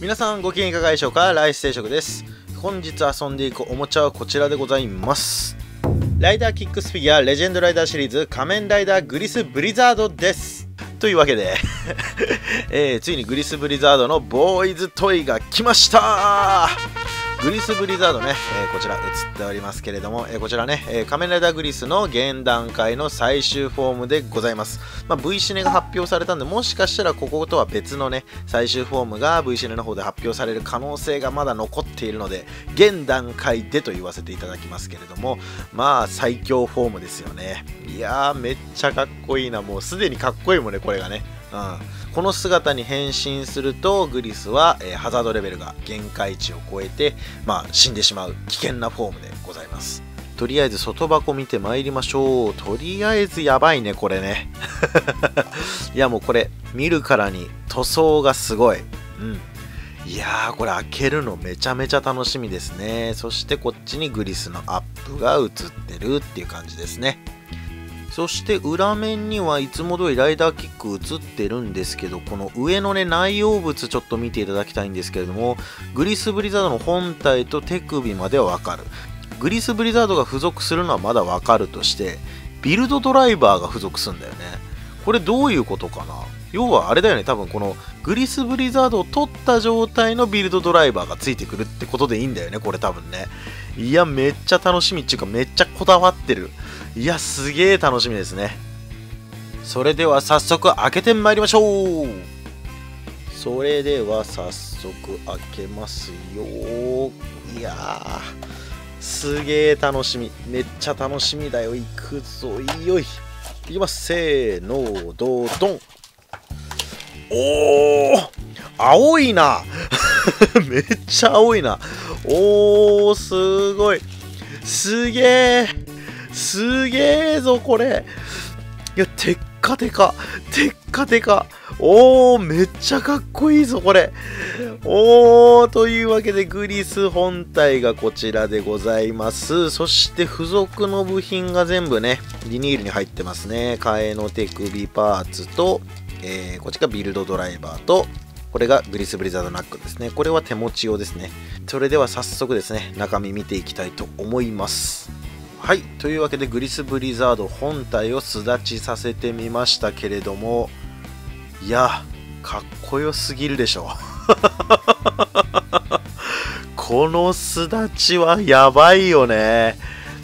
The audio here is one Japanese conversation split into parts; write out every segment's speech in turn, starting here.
皆さんご機嫌いかがでしょうか。ライス定食です。本日遊んでいくおもちゃはこちらでございます。ライダーキックスフィギュアレジェンドライダーシリーズ仮面ライダーグリスブリザードです。というわけでついにグリスブリザードのボーイズトイが来ました。グリスブリザードね、こちら映っておりますけれども、こちらね、仮面ライダーグリスの現段階の最終フォームでございます。まあ、V シネが発表されたんで、もしかしたらこことは別のね、最終フォームが V シネの方で発表される可能性がまだ残っているので、現段階でと言わせていただきますけれども、まあ最強フォームですよね。いやーめっちゃかっこいいな。もうすでにかっこいいもんね、これがね。うん、この姿に変身するとグリスは、ハザードレベルが限界値を超えて、まあ、死んでしまう危険なフォームでございます。とりあえず外箱見てまいりましょう。とりあえずやばいねこれねいやもうこれ見るからに塗装がすごい、いやーこれ開けるのめちゃめちゃ楽しみですね。そしてこっちにグリスのアップが映ってるっていう感じですね。そして裏面にはいつも通りライダーキック映ってるんですけど、この上のね内容物ちょっと見ていただきたいんですけれども、グリスブリザードの本体と手首まではわかる。グリスブリザードが付属するのはまだわかるとして、ビルドドライバーが付属するんだよね。これどういうことかな。要はあれだよね、多分このグリスブリザードを取った状態のビルドドライバーがついてくるってことでいいんだよねこれ多分ね。いやめっちゃ楽しみっていうかめっちゃこだわってる。いやすげえ楽しみですね。それでは早速開けてまいりましょう。それでは早速開けますよ。いやーすげえ楽しみ、めっちゃ楽しみだよ。いくぞよい、いきます。せーのどうどん。おー青いなめっちゃ青いな。おーすごい、すげえすげえぞこれ。いやテッカテカテッカテカ、おーめっちゃかっこいいぞこれ。おーというわけでグリス本体がこちらでございます。そして付属の部品が全部ねビニールに入ってますね。替えの手首パーツとこっちがビルドドライバーと、これがグリスブリザードナックですね。これは手持ち用ですね。それでは早速ですね、中身見ていきたいと思います。はい、というわけでグリスブリザード本体を巣立ちさせてみましたけれども、いやかっこよすぎるでしょこの巣立ちはやばいよね。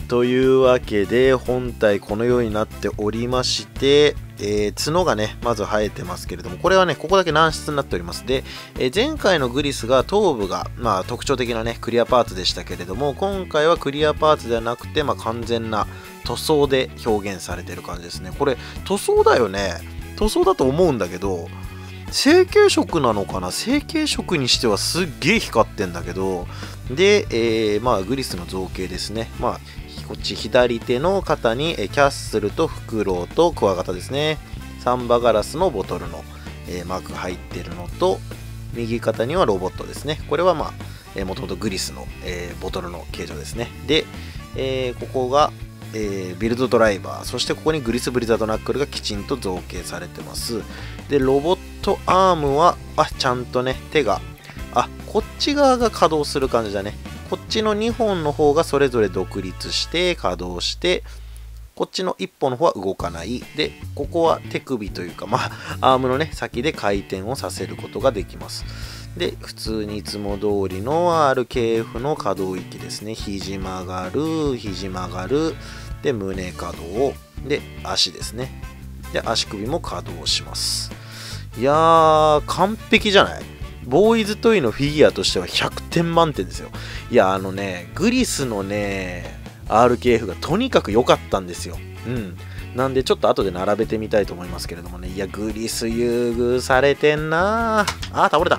というわけで本体このようになっておりまして、角がねまず生えてますけれども、これはねここだけ軟質になっております。で、前回のグリスが頭部が、まあ、特徴的なねクリアパーツでしたけれども、今回はクリアパーツではなくて、まあ、完全な塗装で表現されてる感じですね。これ塗装だよね、塗装だと思うんだけど成型色なのかな。成型色にしてはすっげえ光ってんだけど、で、まあ、グリスの造形ですね。まあこっち左手の肩にキャッスルとフクロウとクワガタですね。サンバガラスのボトルのマークが入ってるのと、右肩にはロボットですね。これはまあもともとグリスのボトルの形状ですね。で、ここがビルドドライバー、そしてここにグリスブリザードナックルがきちんと造形されてます。でロボットアームはちゃんとね手がこっち側が稼働する感じだね。こっちの2本の方がそれぞれ独立して稼働して、こっちの1本の方は動かない。でここは手首というか、まあアームのね先で回転をさせることができます。で普通にいつも通りの RKF の可動域ですね。肘曲がる肘曲がる、で胸可動で足ですね。で足首も可動します。いやー完璧じゃない。ボーイズトイのフィギュアとしては100点満点ですよ。いや、グリスのね、RKF がとにかく良かったんですよ。なんで、ちょっと後で並べてみたいと思いますけれどもね。いや、グリス優遇されてんなぁ。あー、倒れた。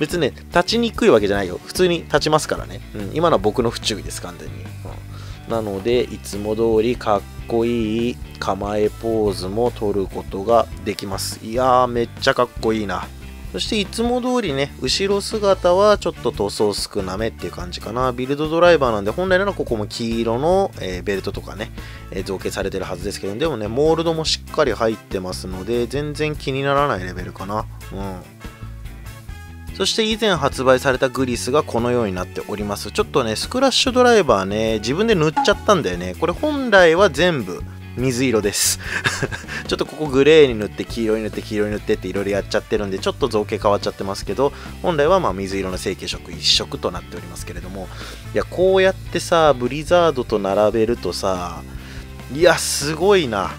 別にね、立ちにくいわけじゃないよ。普通に立ちますからね。今のは僕の不注意です、完全に。なので、いつも通りかっこいい構えポーズも取ることができます。いやー、めっちゃかっこいいな。そしていつも通りね、後ろ姿はちょっと塗装少なめっていう感じかな。ビルドドライバーなんで、本来ならここも黄色の、ベルトとかね、造形されてるはずですけど、でもね、モールドもしっかり入ってますので、全然気にならないレベルかな。そして以前発売されたグリスがこのようになっております。ちょっとね、スクラッシュドライバーね、自分で塗っちゃったんだよね。これ本来は全部水色です。ちょっとここグレーに塗って、黄色に塗って、黄色に塗ってっていろいろやっちゃってるんで、ちょっと造形変わっちゃってますけど、本来はまあ水色の成型色一色となっておりますけれども、いや、こうやってさ、ブリザードと並べるとさ、いや、すごいな。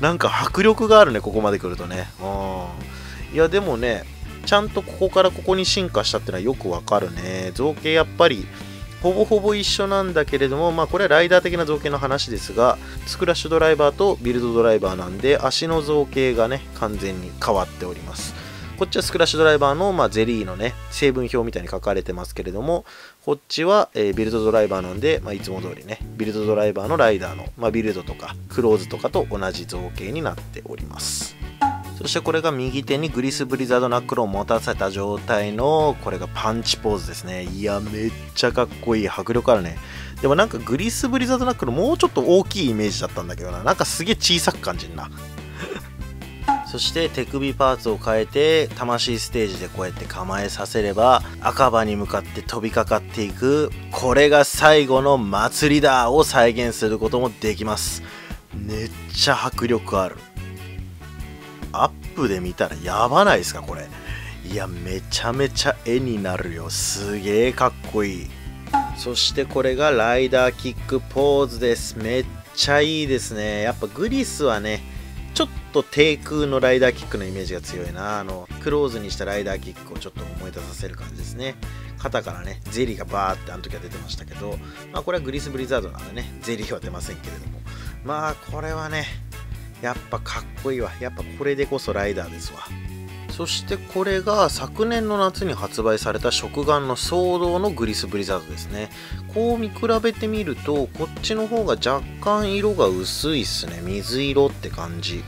なんか迫力があるね、ここまで来るとね。いや、でもね、ちゃんとここからここに進化したってのはよくわかるね。造形やっぱりほぼほぼ一緒なんだけれども、まあこれはライダー的な造形の話ですが、スクラッシュドライバーとビルドドライバーなんで足の造形がね完全に変わっております。こっちはスクラッシュドライバーの、まあ、ゼリーのね成分表みたいに書かれてますけれども、こっちは、ビルドドライバーなんで、まあ、いつも通りねビルドドライバーのライダーの、まあ、ビルドとかクローズとかと同じ造形になっております。そしてこれが右手にグリスブリザードナックルを持たせた状態の、これがパンチポーズですね。いや、めっちゃかっこいい。迫力あるね。でもなんかグリスブリザードナックルもうちょっと大きいイメージだったんだけどな。なんかすげえ小さく感じるな。そして手首パーツを変えて、魂ステージでこうやって構えさせれば、赤羽に向かって飛びかかっていく、これが最後の祭りだを再現することもできます。めっちゃ迫力ある。アップで見たらやばないですかこれ。いや、めちゃめちゃ絵になるよ。すげえかっこいい。そしてこれがライダーキックポーズです。めっちゃいいですね。やっぱグリスはねちょっと低空のライダーキックのイメージが強いな。クローズにしたライダーキックをちょっと思い出させる感じですね。肩からねゼリーがバーってあの時は出てましたけど、まあこれはグリスブリザードなんでねゼリーは出ませんけれども、まあこれはねやっぱかっこいいわ。やっぱこれでこそライダーですわ。そしてこれが昨年の夏に発売された食玩のソードのグリスブリザードですね。こう見比べてみるとこっちの方が若干色が薄いっすね。水色って感じ。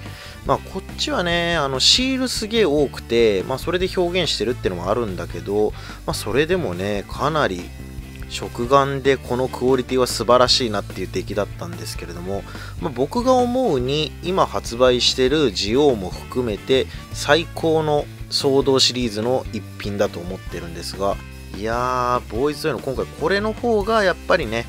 まあこっちはねシールすげえ多くて、まあそれで表現してるってのもあるんだけど、まあそれでもねかなり食玩でこのクオリティは素晴らしいなっていう出来だったんですけれども、まあ、僕が思うに今発売してるジオウも含めて最高のソードシリーズの一品だと思ってるんですが、いやーボーイズウェイの今回これの方がやっぱりね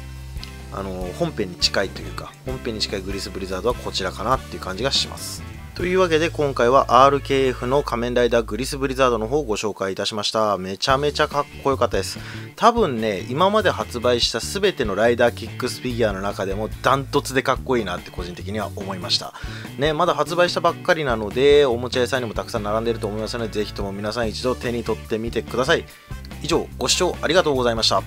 本編に近いというか、本編に近いグリスブリザードはこちらかなっていう感じがします。というわけで今回は RKF の仮面ライダーグリスブリザードの方をご紹介いたしました。めちゃめちゃかっこよかったです。多分ね、今まで発売した全てのライダーキックスフィギュアの中でもダントツでかっこいいなって個人的には思いました。ね、まだ発売したばっかりなので、おもちゃ屋さんにもたくさん並んでると思いますので、ぜひとも皆さん一度手に取ってみてください。以上、ご視聴ありがとうございました。